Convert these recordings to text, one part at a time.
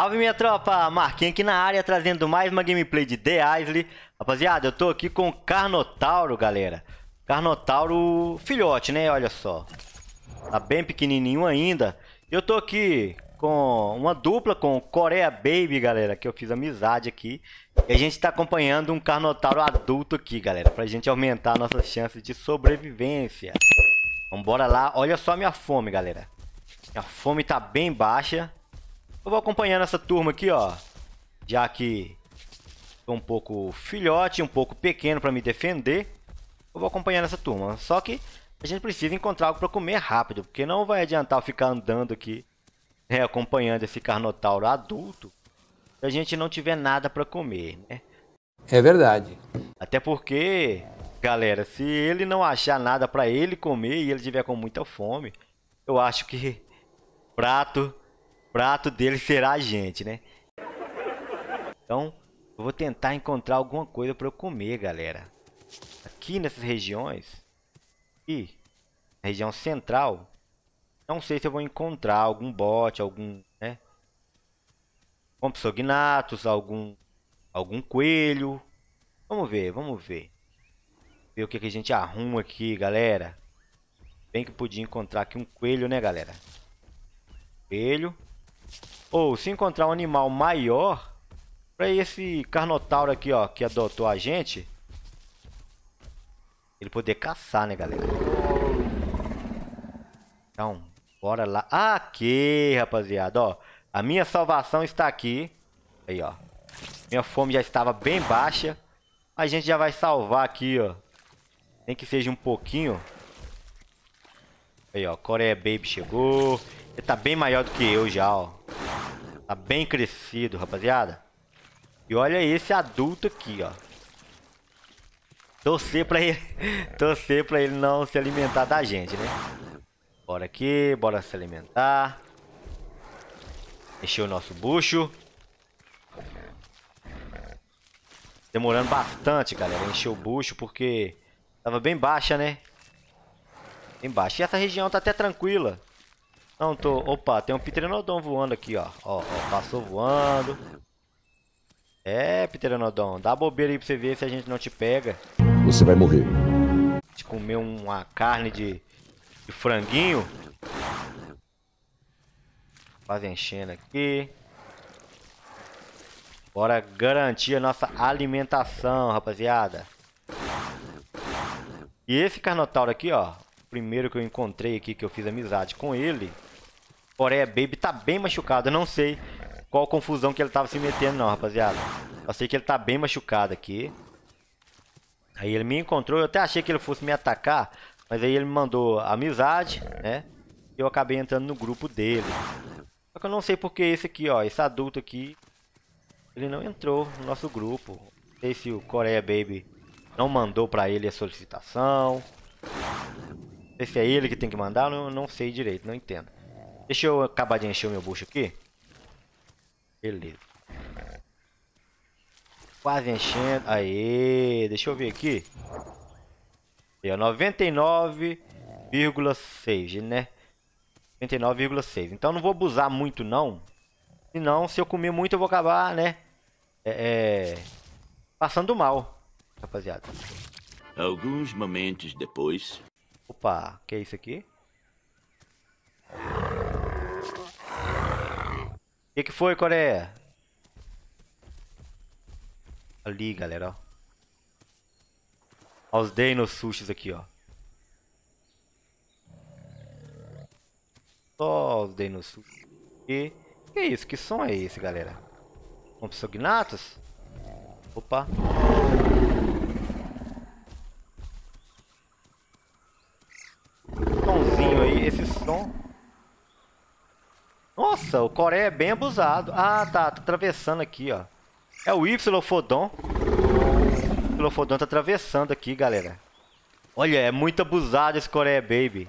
Salve, minha tropa! Marquinhos aqui na área, trazendo mais uma gameplay de The Isle. Rapaziada, eu tô aqui com o Carnotauro, galera. Carnotauro filhote, né? Olha só. Tá bem pequenininho ainda. Eu tô aqui com uma dupla com o Coreia Baby, galera, que eu fiz amizade aqui. E a gente tá acompanhando um Carnotauro adulto aqui, galera, pra gente aumentar nossas chances de sobrevivência. Vambora lá. Olha só a minha fome, galera. Minha fome tá bem baixa. Eu vou acompanhando essa turma aqui, ó, já que tô um pouco filhote, um pouco pequeno para me defender. Eu vou acompanhando essa turma, só que a gente precisa encontrar algo para comer rápido, porque não vai adiantar eu ficar andando aqui, né, acompanhando esse Carnotauro adulto, se a gente não tiver nada para comer, né? É verdade. Até porque, galera, se ele não achar nada para ele comer e ele tiver com muita fome, eu acho que prato dele será a gente, né? Então, eu vou tentar encontrar alguma coisa para eu comer, galera. Aqui nessas regiões, aqui, na região central, não sei se eu vou encontrar algum bote, algum, né? Compsognathus, algum coelho. Vamos ver. Ver o que a gente arruma aqui, galera. Bem que podia encontrar aqui um coelho, né, galera? Coelho. Ou se encontrar um animal maior, para esse Carnotauro aqui, ó, que adotou a gente, ele poder caçar, né, galera? Então, bora lá. Aqui, rapaziada, ó. A minha salvação está aqui. Aí, ó. Minha fome já estava bem baixa. A gente já vai salvar aqui, ó. Nem que seja um pouquinho. Aí, ó. Coreia Baby chegou. Ele tá bem maior do que eu já, ó. Tá bem crescido, rapaziada. E olha esse adulto aqui, ó. Torcer pra ele não se alimentar da gente, né? Bora aqui, bora se alimentar. Encher o nosso bucho. Demorando bastante, galera, encher o bucho porque tava bem baixa, né? Bem baixa. E essa região tá até tranquila. Não tô... Opa, tem um Pteranodon voando aqui, ó. Ó, passou voando. É, Pteranodon, dá bobeira aí pra você ver se a gente não te pega. Você vai morrer. Se comer uma carne de franguinho. Quase enchendo aqui. Bora garantir a nossa alimentação, rapaziada. E esse Carnotauro aqui, ó. Primeiro que eu encontrei aqui, que eu fiz amizade com ele. Coreia Baby tá bem machucado. Eu não sei qual confusão que ele tava se metendo não, rapaziada. Eu sei que ele tá bem machucado aqui. Aí ele me encontrou. Eu até achei que ele fosse me atacar. Mas aí ele me mandou amizade, né? E eu acabei entrando no grupo dele. Só que eu não sei porque esse aqui, ó. Esse adulto aqui. Ele não entrou no nosso grupo. Não sei se o Coreia Baby não mandou pra ele a solicitação. Não sei se é ele que tem que mandar. Eu não sei direito, não entendo. Deixa eu acabar de encher o meu bucho aqui. Beleza. Quase enchendo. Aê, deixa eu ver aqui. Aí, ó, 99,6, né? 99,6. Então não vou abusar muito, não. Senão, se eu comer muito, eu vou acabar, né? Passando mal, rapaziada. Alguns momentos depois... Opa, o que é isso aqui? Que foi, Coreia? Ali, galera, ó. Os Deinosuchus aqui, ó. Só os Deinosuchus. E que é isso? Que som é esse, galera? Compsognathus? Opa. Somzinho aí, esse som. Nossa, o Coreia é bem abusado. Ah, tá atravessando aqui, ó. É o Y-Fodon. O Y-Fodon tá atravessando aqui, galera. Olha, é muito abusado esse Coreia Baby.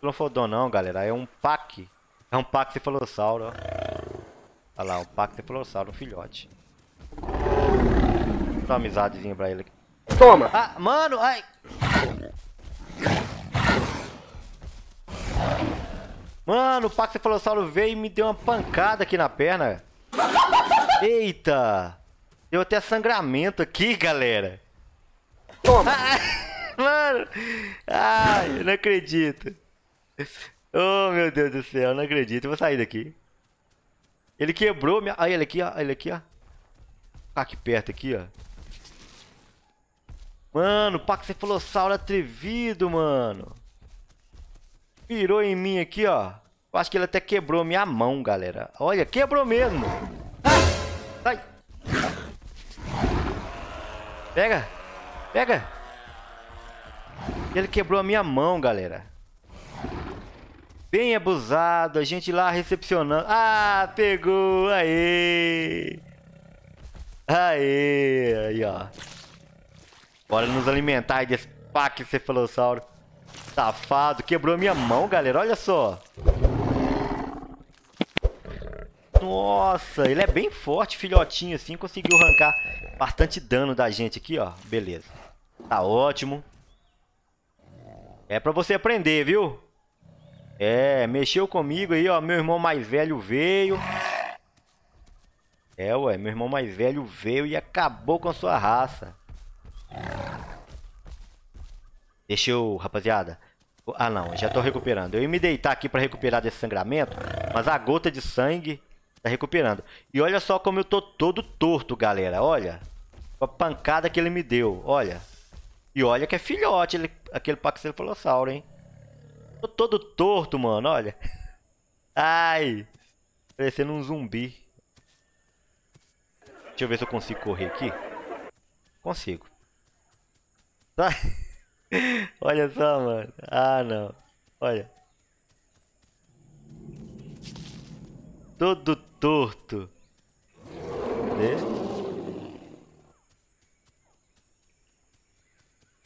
Y-Fodon não, galera. É um paque. É um Paquicefalossauro, ó. Olha lá, um Paquicefalossauro, um filhote. Dá uma amizadezinha pra ele aqui. Toma! Ah, mano! Ai! Mano, o Paquicefalossauro veio e me deu uma pancada aqui na perna. Eita! Deu até sangramento aqui, galera. Toma! Ah, mano! Ai, eu não acredito. Oh, meu Deus do céu, eu não acredito. Eu vou sair daqui. Ele quebrou minha... Olha ele aqui, ó. Ele aqui, ó. Aqui perto, aqui, ó. Mano, o Paquicefalossauro atrevido, mano. Pirou em mim aqui, ó. Eu acho que ele até quebrou minha mão, galera. Olha, quebrou mesmo. Ah, sai. Pega. Pega. Ele quebrou a minha mão, galera. Bem abusado. A gente lá recepcionando. Ah, pegou. Aê. Aê. Aí, ó. Bora nos alimentar aí desse Paquicefalossauro. Safado. Quebrou minha mão, galera. Olha só. Nossa. Ele é bem forte, filhotinho, assim. Conseguiu arrancar bastante dano da gente aqui, ó. Beleza. Tá ótimo. É pra você aprender, viu? É. Mexeu comigo aí, ó. Meu irmão mais velho veio. É, ué. Meu irmão mais velho veio e acabou com a sua raça. Deixa eu, rapaziada. Ah, não, já tô recuperando. Eu ia me deitar aqui pra recuperar desse sangramento, mas a gota de sangue tá recuperando. E olha só como eu tô todo torto, galera. Olha a pancada que ele me deu. Olha. E olha que é filhote ele, aquele Paquicefalossauro, hein. Tô todo torto, mano. Olha. Ai. Parecendo um zumbi. Deixa eu ver se eu consigo correr aqui. Consigo. Tá. Olha só, mano. Ah, não. Olha. Todo torto. Vê?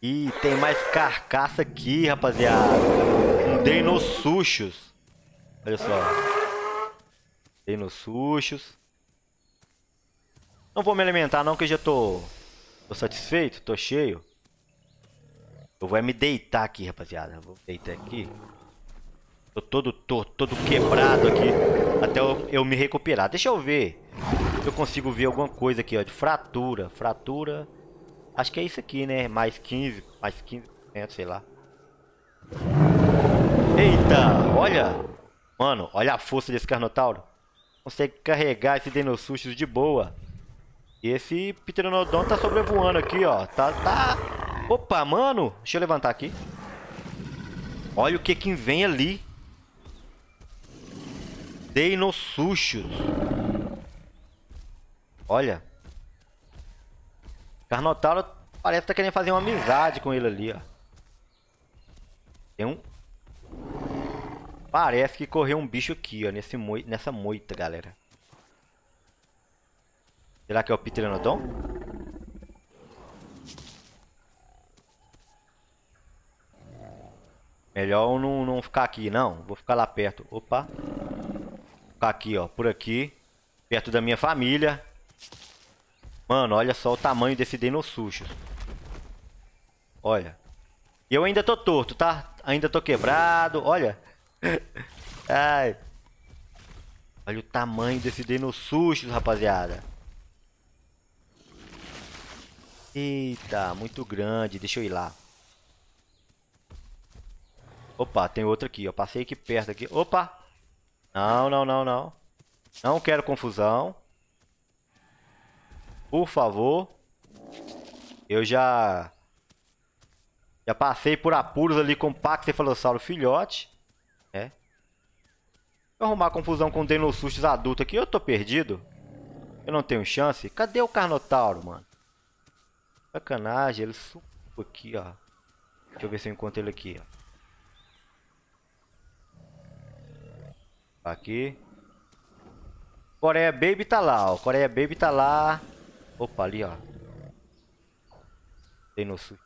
Ih, tem mais carcaça aqui, rapaziada. Um Deinosuchus. Olha só. Deinosuchus. Não vou me alimentar não, que eu já tô satisfeito, tô cheio. Eu vou me deitar aqui, rapaziada. Vou deitar aqui. Tô todo torto, todo quebrado aqui. Até eu me recuperar. Deixa eu ver se eu consigo ver alguma coisa aqui, ó. De fratura. Fratura. Acho que é isso aqui, né? Mais 15. Mais 15%, sei lá. Eita! Olha! Mano, olha a força desse Carnotauro. Consegue carregar esse Deinosuchus de boa. E esse Pteranodon tá sobrevoando aqui, ó. Tá... Opa, mano. Deixa eu levantar aqui. Olha o que vem ali. Deinosuchus. Olha. Carnotauro parece que tá querendo fazer uma amizade com ele ali, ó. Tem um... Parece que correu um bicho aqui, ó. Nessa moita, galera. Será que é o Pteranodon? Melhor eu não ficar aqui, não. Vou ficar lá perto. Opa. Vou ficar aqui, ó. Por aqui. Perto da minha família. Mano, olha só o tamanho desse Deinosuchus. Olha. E eu ainda tô torto, tá? Ainda tô quebrado. Olha. Ai. Olha o tamanho desse Deinosuchus, rapaziada. Eita, muito grande. Deixa eu ir lá. Opa, tem outro aqui, ó. Passei aqui perto aqui. Opa! Não, não, não, não. Não quero confusão. Por favor. Eu já... Já passei por apuros ali com o Paquicefalossauro filhote. É. Vou arrumar confusão com o Deinosuchus adulto aqui. Eu tô perdido. Eu não tenho chance. Cadê o Carnotauro, mano? Sacanagem, ele subiu aqui, ó. Deixa eu ver se eu encontro ele aqui, ó. Aqui. Coreia Baby tá lá, ó. Coreia Baby tá lá. Opa, ali, ó. Deinosuchus.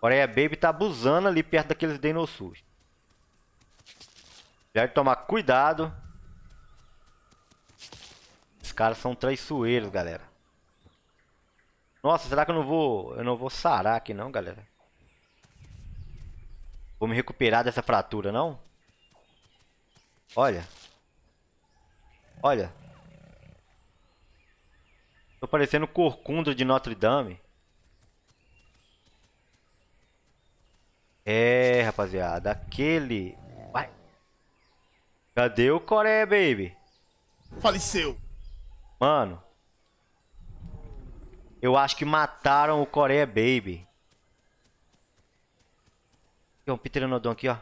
Coreia Baby tá abusando ali perto daqueles Deinosuchus. Deve tomar cuidado. Esses caras são traiçoeiros, galera. Nossa, será que eu não vou... Eu não vou sarar aqui não, galera. Vou me recuperar dessa fratura, não? Olha. Olha. Tô parecendo Corcunda de Notre Dame. É, rapaziada. Aquele... Vai. Cadê o Coreia Baby? Faleceu. Mano. Eu acho que mataram o Coreia Baby. Tem um Pteranodon aqui, ó.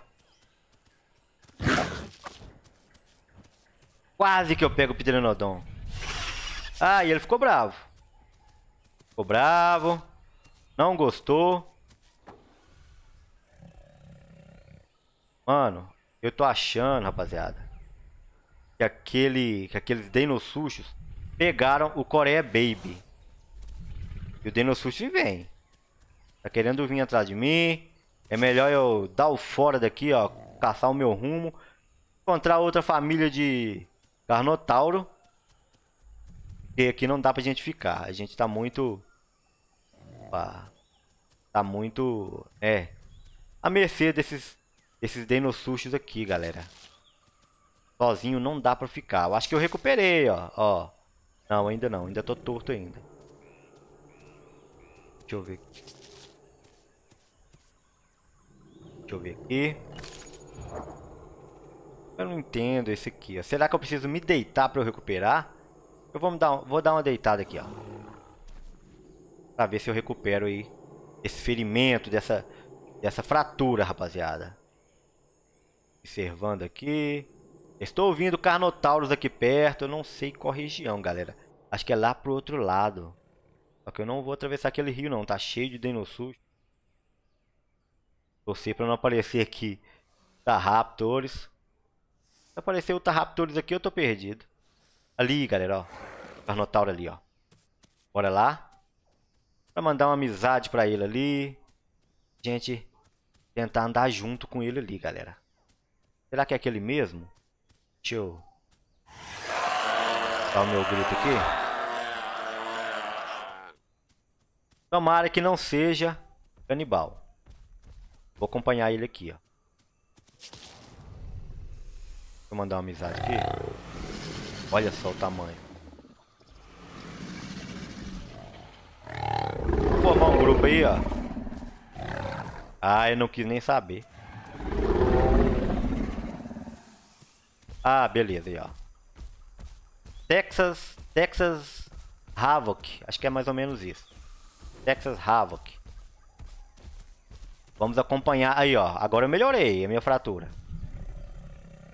Quase que eu pego o Pteranodon. Ah, e ele ficou bravo. Ficou bravo. Não gostou. Mano, eu tô achando, rapaziada, que aqueles Deinosuchus pegaram o Coreia Baby. E o Deinosuchus vem. Tá querendo vir atrás de mim. É melhor eu dar o fora daqui, ó. Caçar o meu rumo. Encontrar outra família de Carnotauro. Porque aqui não dá pra gente ficar. A gente tá muito... Opa. Tá muito... É. À mercê desses Deinosuchus aqui, galera. Sozinho não dá pra ficar. Eu acho que eu recuperei, ó. Ó. Não, ainda não. Ainda tô torto ainda. Deixa eu ver aqui. Deixa eu ver aqui. Eu não entendo esse aqui, ó. Será que eu preciso me deitar pra eu recuperar? Eu vou dar uma deitada aqui, ó. Pra ver se eu recupero aí esse ferimento dessa fratura, rapaziada. Observando aqui. Estou ouvindo Carnotauros aqui perto. Eu não sei qual região, galera. Acho que é lá pro outro lado. Só que eu não vou atravessar aquele rio, não. Tá cheio de Deinosuchus. Torcer pra não aparecer aqui Tarraptores. Se aparecer o Tarraptores aqui, eu tô perdido. Ali, galera, ó. Carnotauro ali, ó. Bora lá. Pra mandar uma amizade pra ele ali. A gente tentar andar junto com ele ali, galera. Será que é aquele mesmo? Deixa eu... Dá o meu grito aqui. Tomara que não seja canibal. Vou acompanhar ele aqui, ó. Vou mandar uma amizade aqui. Olha só o tamanho. Vou formar um grupo aí, ó. Ah, eu não quis nem saber. Ah, beleza aí, ó. Texas Havoc. Acho que é mais ou menos isso. Texas Havoc. Vamos acompanhar. Aí, ó. Agora eu melhorei a minha fratura.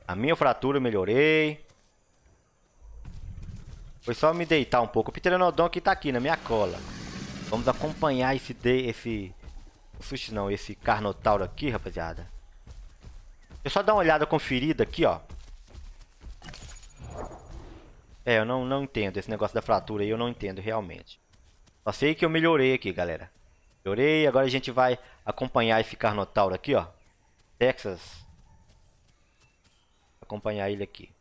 A minha fratura eu melhorei. Foi só me deitar um pouco. O Pteranodon que tá aqui na minha cola. Vamos acompanhar esse Carnotauro aqui, rapaziada. Deixa eu só dar uma olhada conferida aqui, ó. É, eu não entendo esse negócio da fratura aí. Eu não entendo realmente. Só sei que eu melhorei aqui, galera. Melhorei. Agora a gente vai acompanhar esse Carnotauro aqui, ó. Texas. Acompanhar ele aqui.